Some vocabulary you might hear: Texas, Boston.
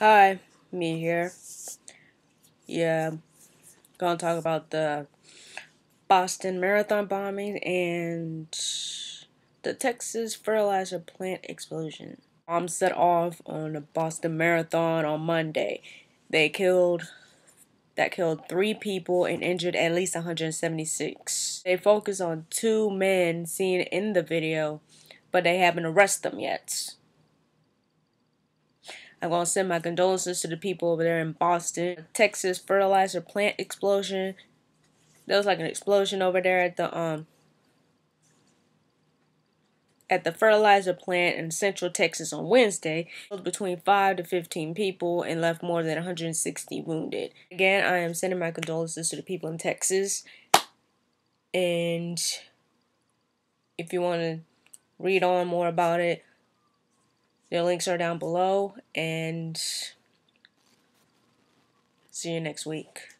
Hi, me here. Yeah, gonna talk about the Boston marathon bombing and the Texas fertilizer plant explosion. Bombs set off on the Boston marathon on Monday. That killed 3 people and injured at least 176. They focus on 2 men seen in the video, but they haven't arrested them yet. I'm going to send my condolences to the people over there in Boston. Texas fertilizer plant explosion. There was like an explosion over there at the fertilizer plant in central Texas on Wednesday. It was between 5 to 15 people and left more than 160 wounded. Again, I am sending my condolences to the people in Texas. And if you want to read on more about it, the links are down below, and see you next week.